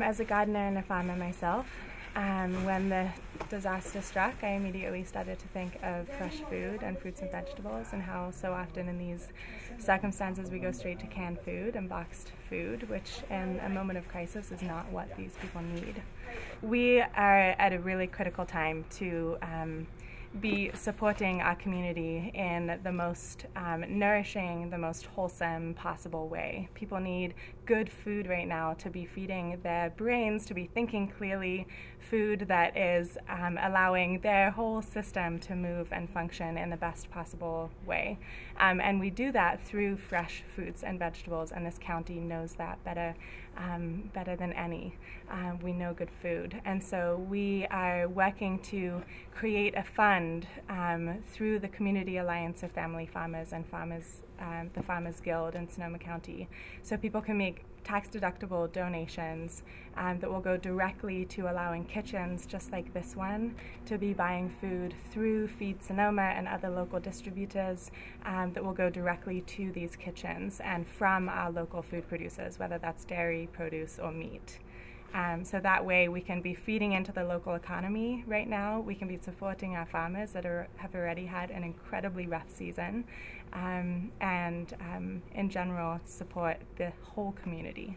As a gardener and a farmer myself, when the disaster struck, I immediately started to think of fresh food and fruits and vegetables, and how so often in these circumstances we go straight to canned food and boxed food, which in a moment of crisis is not what these people need. We are at a really critical time to be supporting our community in the most nourishing, the most wholesome possible way. People need good food right now to be feeding their brains, to be thinking clearly, food that is allowing their whole system to move and function in the best possible way. And we do that through fresh fruits and vegetables, and this county knows that better than any. We know good food. And so we are working to create a fund through the Community Alliance of Family Farmers and the Farmers Guild in Sonoma County, so people can make tax-deductible donations that will go directly to allowing kitchens just like this one to be buying food through Feed Sonoma and other local distributors that will go directly to these kitchens and from our local food producers, whether that's dairy, produce, or meat. So that way we can be feeding into the local economy right now. We can be supporting our farmers that have already had an incredibly rough season, and in general support the whole community.